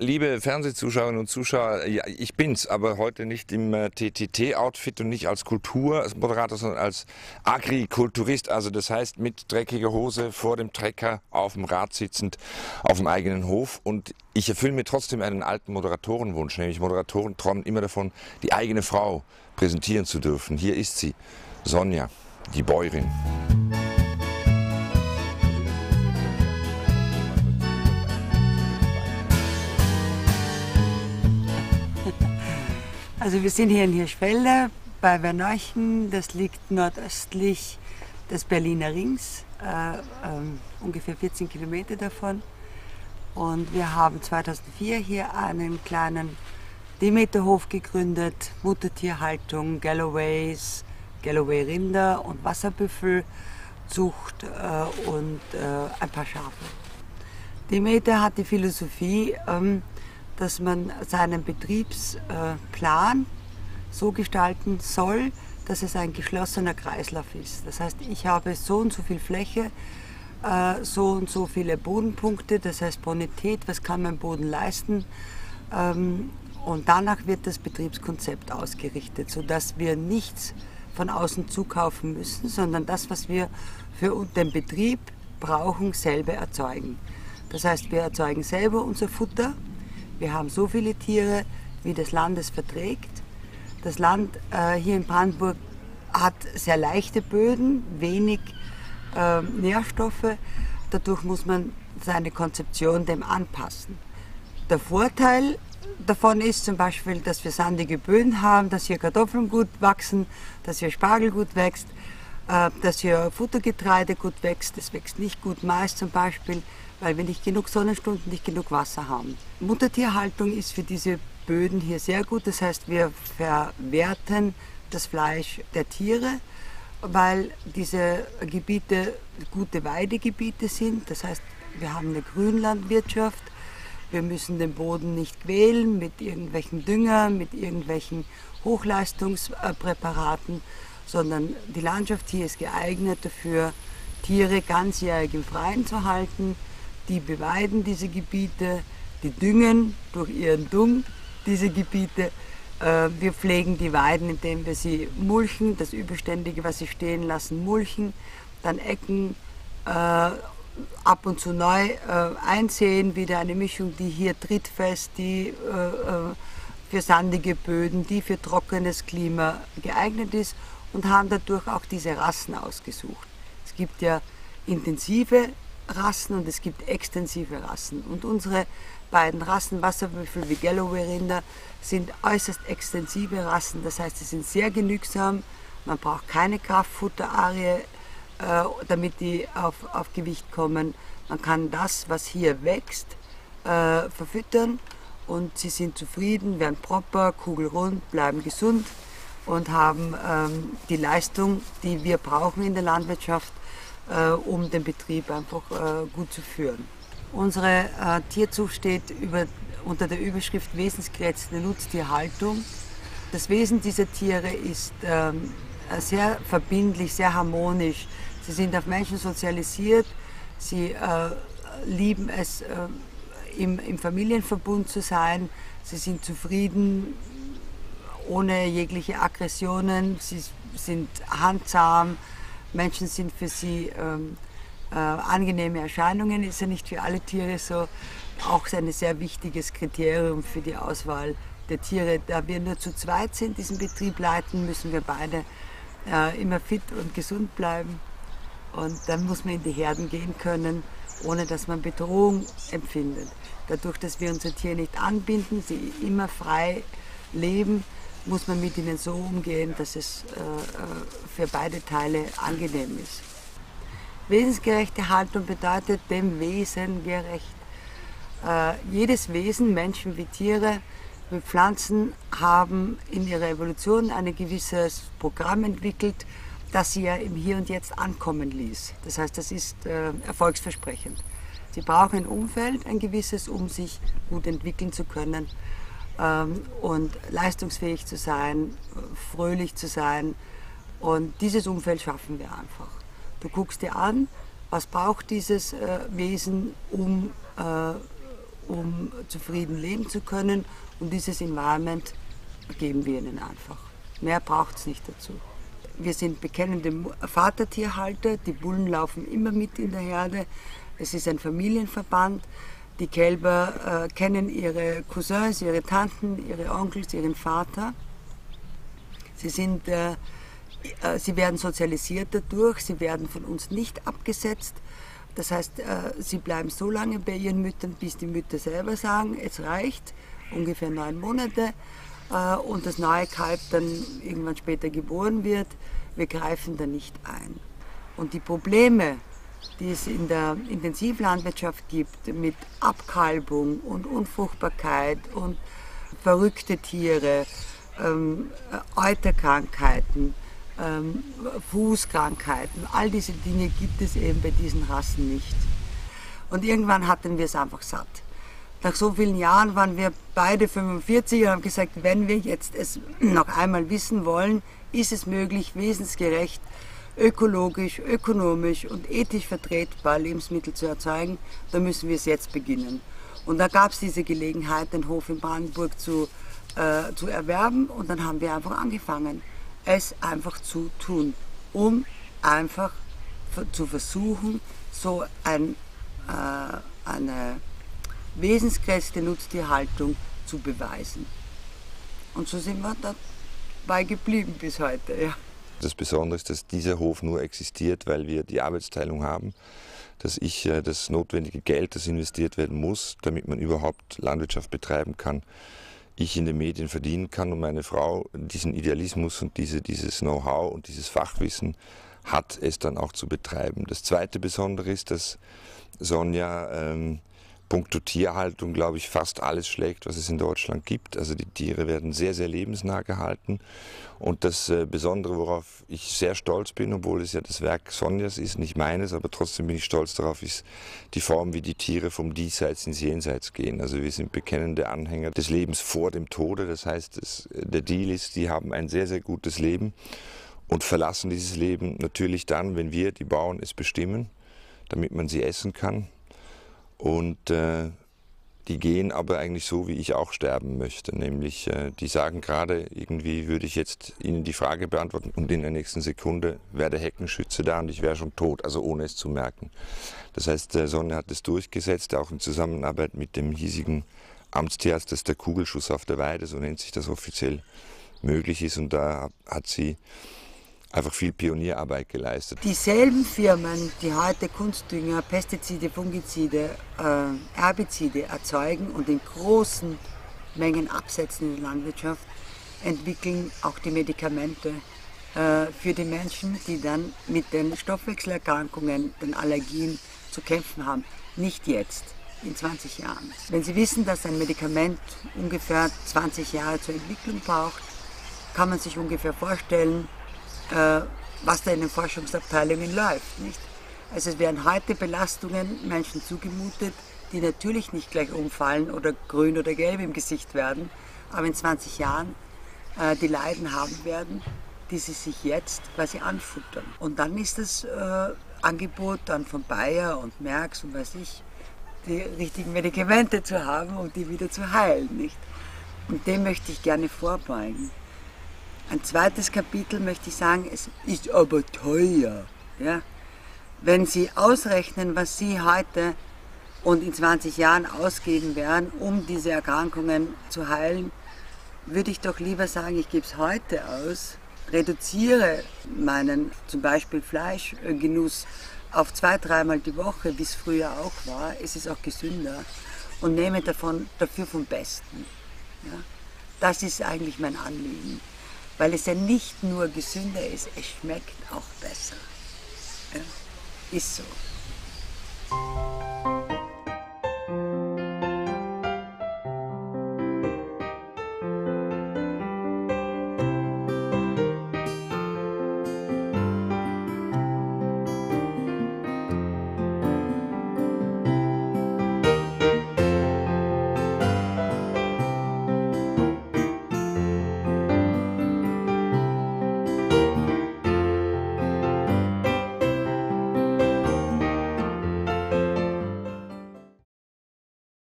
Liebe Fernsehzuschauerinnen und Zuschauer, ja, ich bin's, aber heute nicht im TTT-Outfit und nicht als Kulturmoderator, sondern als Agrikulturist. Also das heißt mit dreckiger Hose vor dem Trecker, auf dem Rad sitzend, auf dem eigenen Hof. Und ich erfülle mir trotzdem einen alten Moderatorenwunsch, nämlich Moderatoren träumen immer davon, die eigene Frau präsentieren zu dürfen. Hier ist sie, Sonja, die Bäuerin. Also wir sind hier in Hirschfelde bei Werneuchen, das liegt nordöstlich des Berliner Rings, ungefähr 14 Kilometer davon. Und wir haben 2004 hier einen kleinen Demeterhof gegründet, Muttertierhaltung, Galloways, Galloway-Rinder und Wasserbüffelzucht und ein paar Schafe. Demeter hat die Philosophie, dass man seinen Betriebsplan so gestalten soll, dass es ein geschlossener Kreislauf ist. Das heißt, ich habe so und so viel Fläche, so und so viele Bodenpunkte, das heißt Bonität, was kann mein Boden leisten? Und danach wird das Betriebskonzept ausgerichtet, sodass wir nichts von außen zukaufen müssen, sondern das, was wir für den Betrieb brauchen, selber erzeugen. Das heißt, wir erzeugen selber unser Futter. Wir haben so viele Tiere, wie das Land es verträgt. Das Land hier in Brandenburg hat sehr leichte Böden, wenig Nährstoffe. Dadurch muss man seine Konzeption dem anpassen. Der Vorteil davon ist zum Beispiel, dass wir sandige Böden haben, dass hier Kartoffeln gut wachsen, dass hier Spargel gut wächst, dass hier Futtergetreide gut wächst. Es wächst nicht gut Mais zum Beispiel, weil wir nicht genug Sonnenstunden, nicht genug Wasser haben. Muttertierhaltung ist für diese Böden hier sehr gut. Das heißt, wir verwerten das Fleisch der Tiere, weil diese Gebiete gute Weidegebiete sind. Das heißt, wir haben eine Grünlandwirtschaft. Wir müssen den Boden nicht quälen mit irgendwelchen Düngern, mit irgendwelchen Hochleistungspräparaten, sondern die Landschaft hier ist geeignet dafür, Tiere ganzjährig im Freien zu halten. Die beweiden diese Gebiete, die düngen durch ihren Dung diese Gebiete. Wir pflegen die Weiden, indem wir sie mulchen, das Überständige, was sie stehen lassen, mulchen, dann Ecken ab und zu neu einsäen, wieder eine Mischung, die hier trittfest, die für sandige Böden, die für trockenes Klima geeignet ist, und haben dadurch auch diese Rassen ausgesucht. Es gibt ja intensive Rassen und es gibt extensive Rassen. Und unsere beiden Rassen, Wasserbüffel wie Galloway-Rinder, sind äußerst extensive Rassen. Das heißt, sie sind sehr genügsam. Man braucht keine Kraftfutterarie, damit die auf Gewicht kommen. Man kann das, was hier wächst, verfüttern, und sie sind zufrieden, werden proper, kugelrund, bleiben gesund und haben die Leistung, die wir brauchen in der Landwirtschaft, um den Betrieb einfach gut zu führen. Unsere Tierzucht steht unter der Überschrift wesensgerechte Nutztierhaltung. Das Wesen dieser Tiere ist sehr verbindlich, sehr harmonisch. Sie sind auf Menschen sozialisiert, sie lieben es, im Familienverbund zu sein, sie sind zufrieden, ohne jegliche Aggressionen, sie sind handsam. Menschen sind für sie angenehme Erscheinungen, ist ja nicht für alle Tiere so. Auch ein sehr wichtiges Kriterium für die Auswahl der Tiere. Da wir nur zu zweit sind, diesen Betrieb leiten, müssen wir beide immer fit und gesund bleiben. Und dann muss man in die Herden gehen können, ohne dass man Bedrohung empfindet. Dadurch, dass wir unsere Tiere nicht anbinden, sie immer frei leben, muss man mit ihnen so umgehen, dass es für beide Teile angenehm ist. Wesensgerechte Haltung bedeutet dem Wesen gerecht. Jedes Wesen, Menschen wie Tiere, wie Pflanzen, haben in ihrer Evolution ein gewisses Programm entwickelt, das sie ja im Hier und Jetzt ankommen ließ. Das heißt, das ist erfolgsversprechend. Sie brauchen ein Umfeld, ein gewisses, um sich gut entwickeln zu können und leistungsfähig zu sein, fröhlich zu sein, und dieses Umfeld schaffen wir einfach. Du guckst dir an, was braucht dieses Wesen, um zufrieden leben zu können. Und dieses Environment geben wir ihnen einfach. Mehr braucht es nicht dazu. Wir sind bekennende Vatertierhalter, die Bullen laufen immer mit in der Herde. Es ist ein Familienverband. Die Kälber kennen ihre Cousins, ihre Tanten, ihre Onkels, ihren Vater. Sie werden sozialisiert dadurch, sie werden von uns nicht abgesetzt. Das heißt, sie bleiben so lange bei ihren Müttern, bis die Mütter selber sagen, es reicht, ungefähr 9 Monate. Und das neue Kalb dann irgendwann später geboren wird. Wir greifen da nicht ein. Und die Probleme, die es in der Intensivlandwirtschaft gibt, mit Abkalbung und Unfruchtbarkeit und verrückte Tiere, Euterkrankheiten, Fußkrankheiten, all diese Dinge gibt es eben bei diesen Rassen nicht. Und irgendwann hatten wir es einfach satt. Nach so vielen Jahren waren wir beide 45 und haben gesagt, wenn wir jetzt es noch einmal wissen wollen, ist es möglich, wesensgerecht, ökologisch, ökonomisch und ethisch vertretbar Lebensmittel zu erzeugen, dann müssen wir es jetzt beginnen. Und da gab es diese Gelegenheit, den Hof in Brandenburg zu erwerben, und dann haben wir einfach angefangen, es einfach zu tun, um einfach zu versuchen, so eine wesensgerechte Nutztierhaltung zu beweisen. Und so sind wir dabei geblieben bis heute. Ja. Das Besondere ist, dass dieser Hof nur existiert, weil wir die Arbeitsteilung haben, dass ich das notwendige Geld, das investiert werden muss, damit man überhaupt Landwirtschaft betreiben kann, ich in den Medien verdienen kann, und meine Frau diesen Idealismus und dieses Know-how und dieses Fachwissen hat, es dann auch zu betreiben. Das zweite Besondere ist, dass Sonja punkto Tierhaltung, glaube ich, fast alles schlägt, was es in Deutschland gibt. Also die Tiere werden sehr, sehr lebensnah gehalten. Und das Besondere, worauf ich sehr stolz bin, obwohl es ja das Werk Sonjas ist, nicht meines, aber trotzdem bin ich stolz darauf, ist die Form, wie die Tiere vom Diesseits ins Jenseits gehen. Also wir sind bekennende Anhänger des Lebens vor dem Tode. Das heißt, der Deal ist, die haben ein sehr, sehr gutes Leben und verlassen dieses Leben natürlich dann, wenn wir, die Bauern, es bestimmen, damit man sie essen kann. Und die gehen aber eigentlich so, wie ich auch sterben möchte. Nämlich, die sagen gerade, irgendwie würde ich jetzt ihnen die Frage beantworten und in der nächsten Sekunde wäre der Heckenschütze da und ich wäre schon tot, also ohne es zu merken. Das heißt, Sonja hat es durchgesetzt, auch in Zusammenarbeit mit dem hiesigen Amtstierarzt, dass der Kugelschuss auf der Weide, so nennt sich das offiziell, möglich ist. Und da hat sie einfach viel Pionierarbeit geleistet. Dieselben Firmen, die heute Kunstdünger, Pestizide, Fungizide, Herbizide erzeugen und in großen Mengen absetzen in der Landwirtschaft, entwickeln auch die Medikamente für die Menschen, die dann mit den Stoffwechselerkrankungen, den Allergien zu kämpfen haben. Nicht jetzt, in 20 Jahren. Wenn Sie wissen, dass ein Medikament ungefähr 20 Jahre zur Entwicklung braucht, kann man sich ungefähr vorstellen, was da in den Forschungsabteilungen läuft. Nicht? Also es werden heute Belastungen Menschen zugemutet, die natürlich nicht gleich umfallen oder grün oder gelb im Gesicht werden, aber in 20 Jahren die Leiden haben werden, die sie sich jetzt quasi anfuttern. Und dann ist das Angebot dann von Bayer und Merckx und weiß ich, die richtigen Medikamente zu haben, um die wieder zu heilen. Nicht? Und dem möchte ich gerne vorbeugen. Ein zweites Kapitel möchte ich sagen, es ist aber teuer. Ja? Wenn Sie ausrechnen, was Sie heute und in 20 Jahren ausgeben werden, um diese Erkrankungen zu heilen, würde ich doch lieber sagen, ich gebe es heute aus, reduziere meinen zum Beispiel Fleischgenuss auf 2-3 Mal die Woche, wie es früher auch war, es ist auch gesünder, und nehme dafür vom Besten. Ja? Das ist eigentlich mein Anliegen. Weil es ja nicht nur gesünder ist, es schmeckt auch besser. Ja, ist so.